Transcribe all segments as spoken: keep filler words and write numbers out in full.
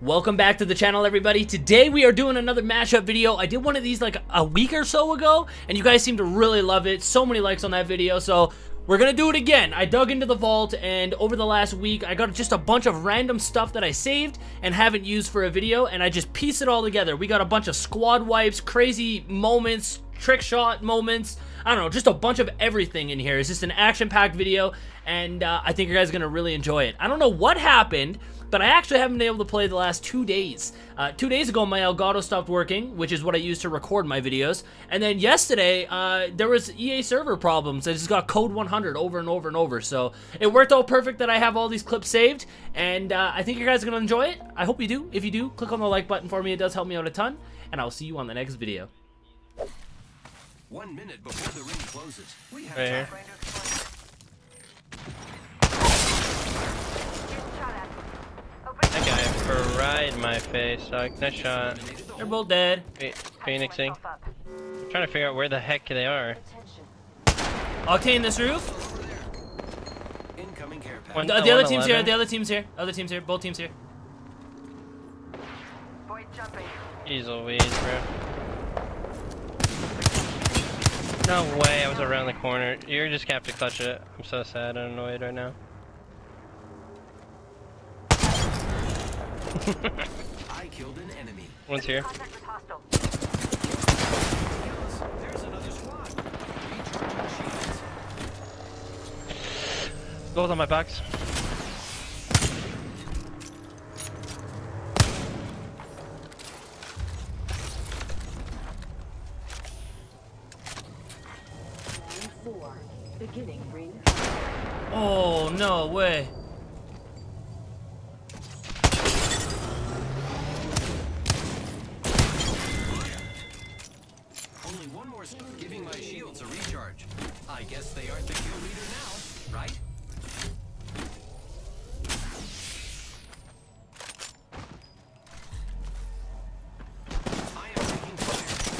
Welcome back to the channel, everybody. Today we are doing another mashup video. I did one of these like a week or so ago, and you guys seem to really love it. So many likes on that video, so we're gonna do it again. I dug into the vault, and over the last week, I got just a bunch of random stuff that I saved and haven't used for a video, and I just piece it all together. We got a bunch of squad wipes, crazy moments, trick shot moments, I don't know, just a bunch of everything in here. It's just an action-packed video, and uh, I think you guys are gonna really enjoy it. I don't know what happened, but I actually haven't been able to play the last two days. Uh, two days ago, my Elgato stopped working, which is what I use to record my videos. And then yesterday, uh, there was E A server problems. I just got code one hundred over and over and over. So it worked all perfect that I have all these clips saved. And uh, I think you guys are going to enjoy it. I hope you do. If you do, click on the like button for me. It does help me out a ton. And I'll see you on the next video. One minute before the ring closes, we have right here. That guy fried my face, like, nice shot. They're both dead. Phoenixing. I'm trying to figure out where the heck they are. Octane, this roof. One, the, the other team's here, the other team's here. Other team's here, both teams here. He's a wheeze, bro. No way, I was around the corner. You're just gonna have to clutch it. I'm so sad and annoyed right now. I killed an enemy. One's here. There's another squad. Both on my box. Four, beginning ring. Oh no way. Giving my shields a recharge. I guess they aren't the kill leader now, right? I am taking fire.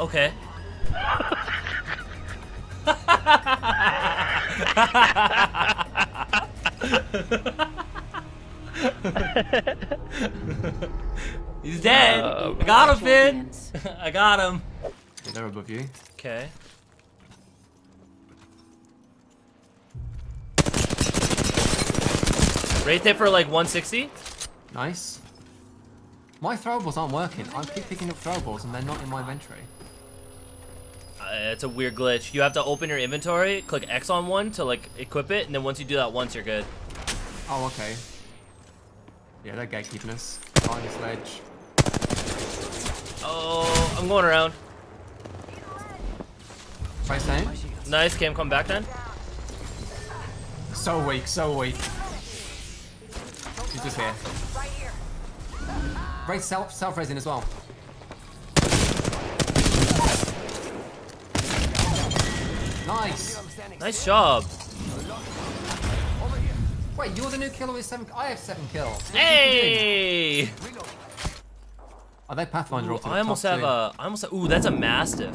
Okay. He's dead. Uh, I got him, Finn. I got him. They're above you. Okay. Right there for like one sixty. Nice. My throwables aren't working. I keep picking up throwables and they're not in my inventory. Uh, it's a weird glitch. You have to open your inventory, click X on one to like equip it, and then once you do that once, you're good. Oh, okay. Yeah, that guy keeping us on his ledge. Oh, I'm going around. Nice aim. Nice, Cam, come back then. So weak, so weak. He's just here. Right, self, self-resing as well. Nice. Nice job. Wait, you're the new killer with seven. I have seven kills. Hey! Are they Pathfinder? Ooh, I, the almost have a, I almost have a. Ooh, that's a Mastiff.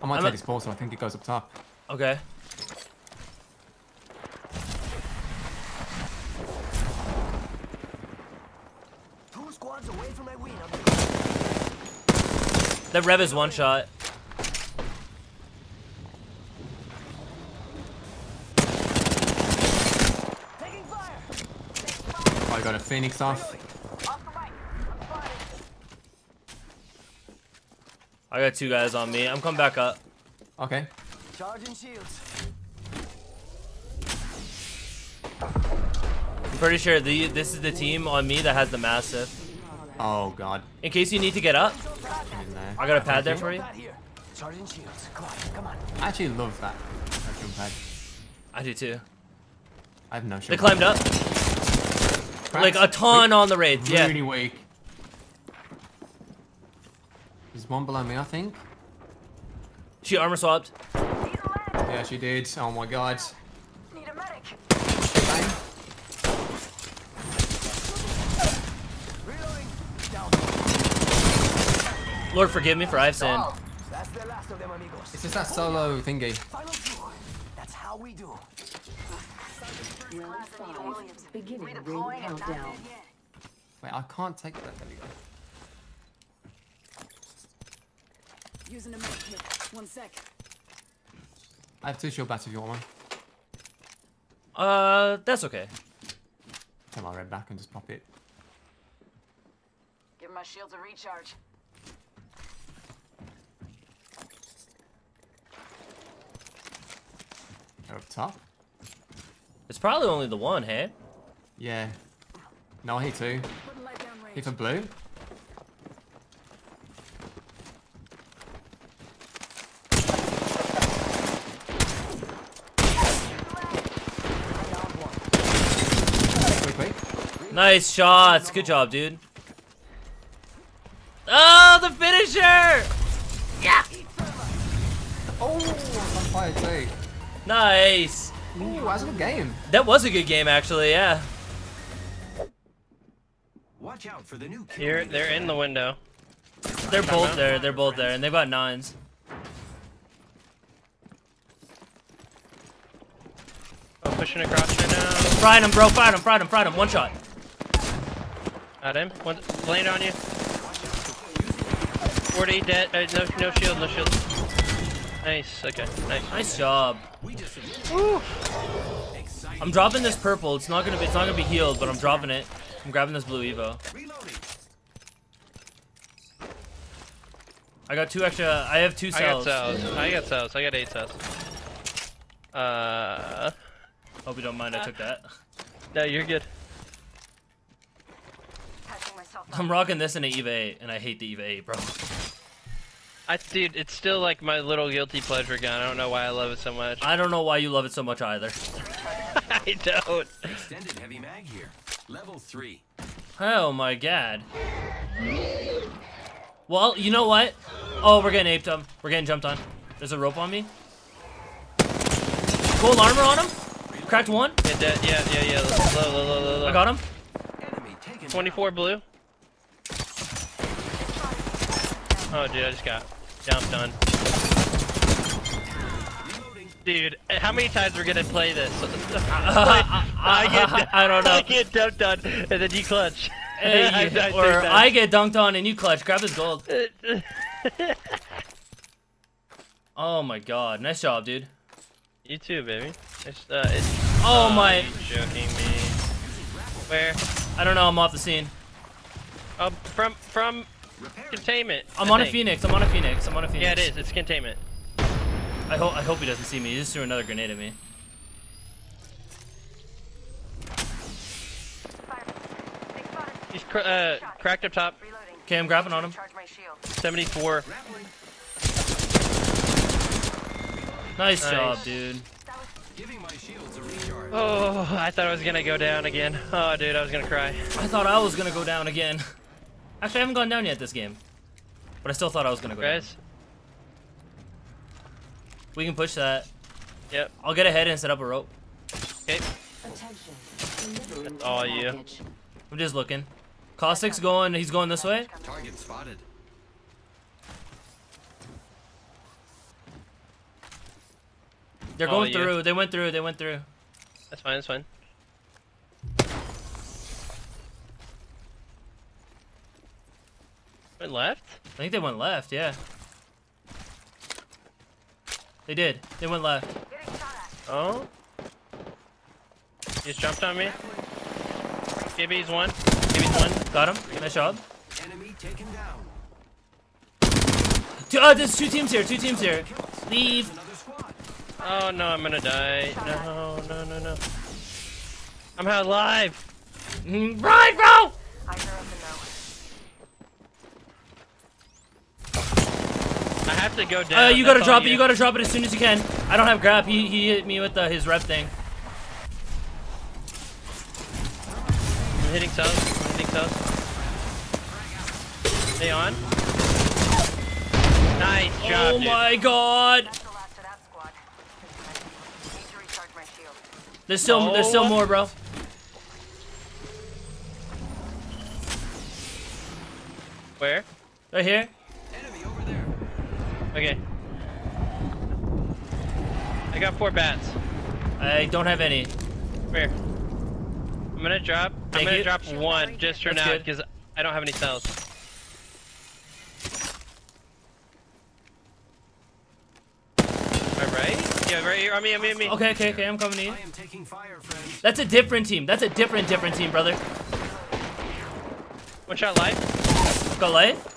I might I'm take a... this portal. I think it goes up top. Okay. Two squads away from my win. That Rev is one shot. I got a Phoenix off. I got two guys on me. I'm coming back up. Okay. Charging shields. I'm pretty sure the this is the team on me that has the Mastiff. Oh god. In case you need to get up, I got a pad there for you. I actually love that. Pad. I do too. I have no shit. They climbed up. Like a ton on the raids, yeah. Really weak. There's one below me, I think. She armor swapped. Yeah, she did. Oh my god. Need a medic. Bang. Lord, forgive me for I've sinned. That's the last of them. It's just that solo thingy. That's how we do. Beginning ring countdown. Wait, I can't take that. There we go. Using a med kit. One sec. I have two shield bats if you want one. Uh, that's okay. Take my red back and just pop it. Give my shields a recharge. They're up top. It's probably only the one, hey? Yeah. No, I hit two. Hit for blue. Nice shots. Good job, dude. Oh, the finisher! Yeah! Oh, that's fire too. Nice. Ooh, that was a good game. That was a good game, actually, yeah. Watch out for the new kill. Here, they're in the window. They're both there. They're both there, and they've got nines. I'm pushing across right now. Fried him, bro. Fried him, fried him, fried him. One shot. Got him. One lane on you. forty dead. Uh, no, no shield. No shield. Nice. Okay. Nice. Nice job. Woo. I'm dropping this purple. It's not gonna be. It's not gonna be healed, but I'm dropping it. I'm grabbing this blue Evo. I got two extra. I have two cells. I got cells. I got cells. I got eight cells. Uh. Hope you don't mind. I took that. No, you're good. I'm rocking this in an EVA eight, and I hate the EVA eight, bro. I, dude, it's still like my little guilty pleasure gun. I don't know why I love it so much. I don't know why you love it so much either. I don't. Extended heavy mag here. Level three. Oh my god. Well, you know what? Oh, we're getting aped on. We're getting jumped on. There's a rope on me. Gold armor on him. Cracked one. Yeah, dead. yeah, yeah, yeah. Low, low, low, low, low. I got him. twenty-four blue. Oh, dude, I just got jumped on. Dude, how many times we're gonna play this? I get, I don't know. I get dunked on, and then you clutch. Hey, I, I, I or I get dunked on, and you clutch. Grab his gold. Oh my god, nice job, dude. You too, baby. It's, uh, it's, oh, oh my! You're joking me. Where? I don't know. I'm off the scene. Uh, from from containment. I'm I on think. a Phoenix. I'm on a Phoenix. I'm on a Phoenix. Yeah, it is. It's containment. I hope I hope he doesn't see me. He just threw another grenade at me. He's cr uh, cracked up top. Okay, I'm grappling on him. seventy-four. Nice, nice job, dude. Oh, I thought I was gonna go down again. Oh, dude, I was gonna cry. I thought I was gonna go down again. Actually, I haven't gone down yet this game. But I still thought I was gonna go Guys. down. We can push that. Yep. I'll get ahead and set up a rope. Okay. That's all you. I'm just looking. Caustic's going, he's going this way. Target spotted. They're going oh, through. You. They went through. They went through. That's fine. That's fine. Went left? I think they went left. Yeah. They did. They went left. Oh. He just jumped on me. Gibby's one. Gibby's one. Got him. Nice job. Enemy taken down. Two, oh, there's two teams here. Two teams here. Leave. Oh no, I'm gonna die. No, no, no, no. I'm alive! Run, bro! I have to go down. Uh, you gotta drop it, you gotta drop it as soon as you can. I don't have grab, he, he hit me with uh, his rep thing. I'm hitting south, I'm hitting south. Stay on. Nice job, dude. Oh my god! There's still, no. there's still more, bro. Where? Right here. Enemy over there. Okay. I got four bats. I don't have any. Here. I'm gonna drop. Thank I'm gonna you. drop one just for That's now because I don't have any cells. All right. Yeah, right here. On me, on me, on me. Okay, okay, okay. I'm coming in. I am taking fire, friends. That's a different team. That's a different, different team, brother. One shot life. Got life.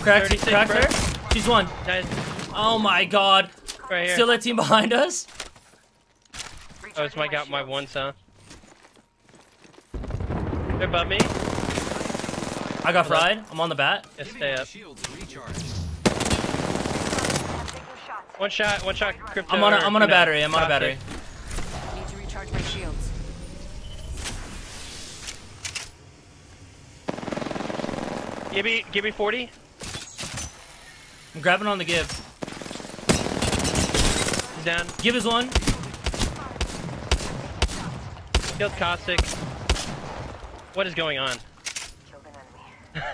Cracked, cracked her. She's one. Nice. Oh my God. Right here. Still a team behind us. Oh, it's my got my one son. They're above me. I got fried. I'm on the bat. Yeah, stay up. One shot. One shot. Crypto, I'm on. A, I'm on a battery. I'm on a battery. Need to recharge my shields. Gibby, Gibby, forty. I'm grabbing on the Gib. He's down. Gib is one. Killed Caustic. What is going on? Killed an enemy.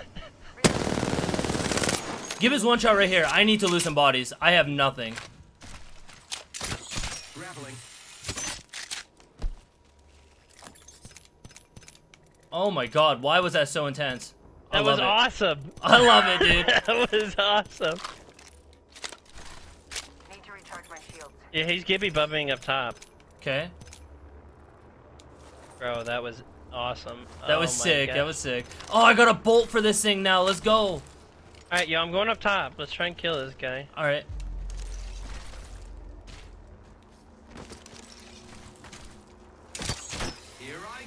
Give us one shot right here. I need to lose some bodies. I have nothing. Grappling. Oh my God, why was that so intense? That was awesome. I love it, dude. That was awesome. I need to recharge my shield. Yeah, he's Gibby bubbing up top. Okay. Bro, that was awesome. That was oh sick. That was sick. Oh, I got a bolt for this thing now. Let's go. All right, yo, I'm going up top. Let's try and kill this guy. All right. Here I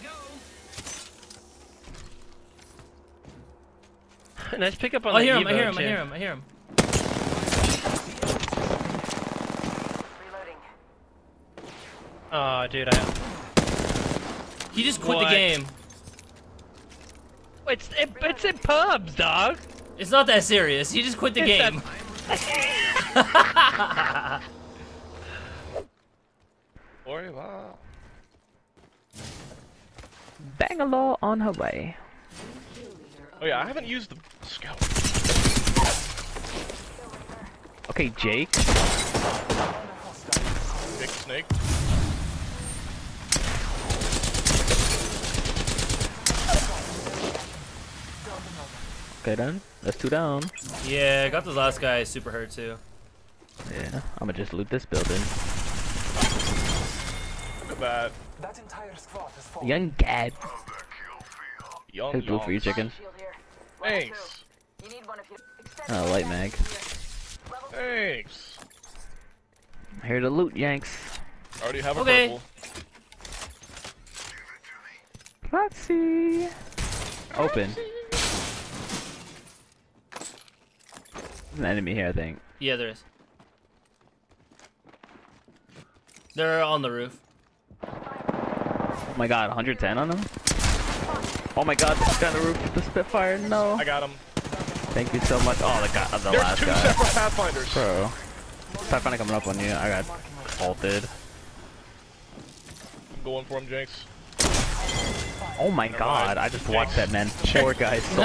go. Nice pickup on oh, the hear him, I hear him. Too. I hear him. I hear him. Reloading. Oh, dude, I. He just quit what? the game. It's it, it's in pubs, dog. It's not that serious. He just quit the it's game. That... Bangalore on her way. Oh yeah, I haven't used the scout. Okay, Jake. Jake Snake. Okay, done. That's two down. Yeah, I got the last guy super hurt too. Yeah, I'm gonna just loot this building. Look at that. That entire squad is falling. Young Gad. Young His blue for you, chicken. Thanks. Oh, light mag. Thanks. I'm here to loot, Yanks. I already have a okay. purple. Let's see. Open. There's an enemy here, I think. Yeah, there is. They're on the roof. Oh my God, one ten on them? Oh my God, this guy on the roof with the Spitfire, no. I got him. Thank you so much. Oh, the, guy, the There's last guy. There's two separate Pathfinders. Bro. Pathfinder coming up on you. I got halted. I'm going for him, Jinx. Oh my Never God, mind. I just watched that man. Poor guy's soul.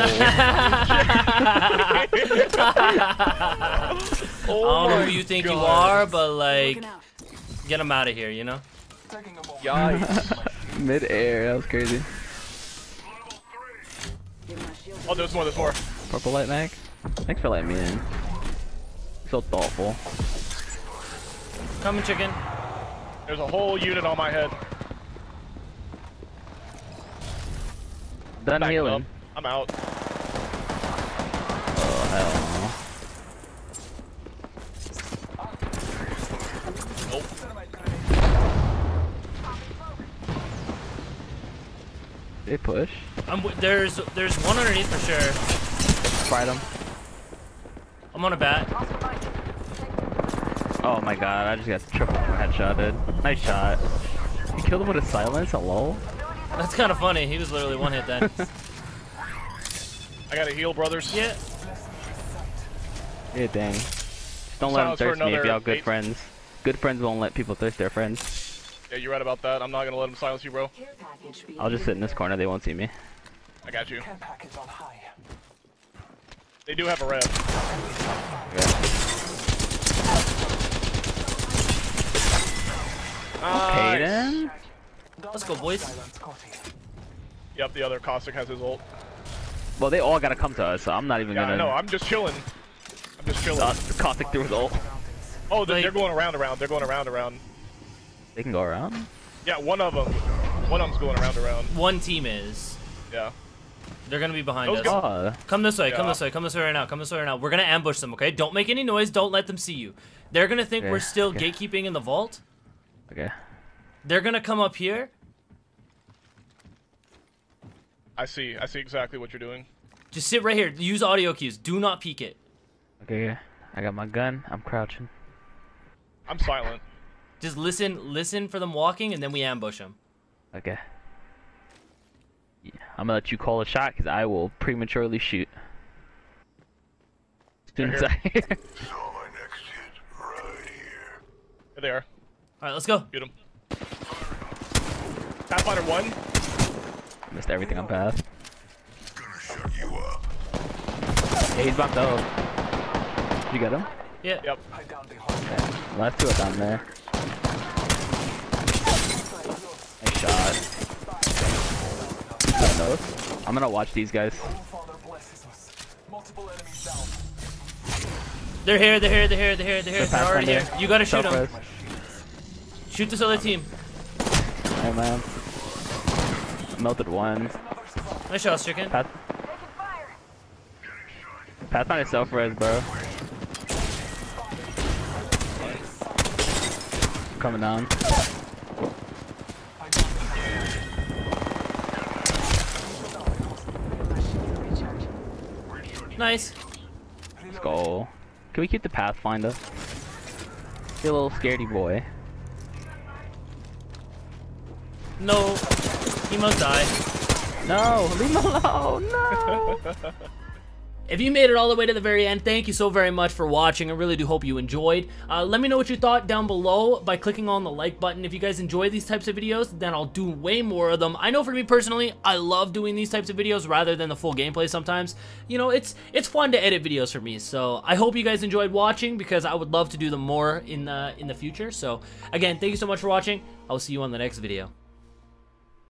oh I don't know who you think God. you are, but like, get him out of here, you know? Yikes. Mid-air, that was crazy. Oh, there's more, there's more. Purple light mag. Thanks for letting me in. So thoughtful. Coming, chicken. There's a whole unit on my head. Done healing. Up. I'm out. Oh hell no. Nope. They push. I'm w there's there's one underneath for sure. Fight him. I'm on a bat. Oh my God! I just got triple headshotted. Nice shot. You killed him with a silence. Hello. That's kind of funny. He was literally one hit then. I gotta heal, brothers. Yeah. Yeah, dang. Just don't Silence let him thirst me if y'all good eight. friends. Good friends won't let people thirst their friends. Yeah, you're right about that. I'm not gonna let them silence you, bro. I'll just sit in this corner. They won't see me. I got you. They do have a rev. Yeah. Nice. Let's go, boys. Yep, the other Caustic has his ult. Well, they all gotta come to us, so I'm not even yeah, gonna... No, I'm just chilling. I'm just chilling. Uh, Caustic threw his ult. Oh, they're, like... they're going around, around. They're going around, around. They can go around? Yeah, one of them. One of them's going around, around. One team is. Yeah. They're gonna be behind Those us. Go come this way, yeah. come this way, come this way right now, come this way right now. We're gonna ambush them, okay? Don't make any noise, don't let them see you. They're gonna think okay. we're still okay. gatekeeping in the vault. Okay. They're gonna come up here. I see, I see exactly what you're doing. Just sit right here, use audio cues, do not peek it. Okay, I got my gun, I'm crouching. I'm silent. Just listen, listen for them walking, and then we ambush them. Okay. Yeah, I'm gonna let you call a shot, because I will prematurely shoot. As soon as I hear. Saw my next hit right here. There they are. Alright, let's go. Shoot him. Pathfinder one. Missed everything on path. Gonna shut you up. Yeah, he's bumped out. You got him? Yeah. Yep. Okay. Last two are down there. Nice shot. I'm gonna watch these guys. They're here, they're here, they're here, they're here, they're here. They're already here. You gotta shoot them. Shoot this other team. Hey man. Melted one. Nice shot, chicken. Path Pathfinder self-res, bro. Coming down. Nice. Let's go. Can we keep the Pathfinder? You're a little scaredy boy. No. He must die. No, leave him alone. No. If you made it all the way to the very end, thank you so very much for watching. I really do hope you enjoyed. Uh, let me know what you thought down below by clicking on the like button. If you guys enjoy these types of videos, then I'll do way more of them. I know for me personally, I love doing these types of videos rather than the full gameplay sometimes. You know, it's it's fun to edit videos for me. So I hope you guys enjoyed watching because I would love to do them more in the, in the future. So again, thank you so much for watching. I'll see you on the next video.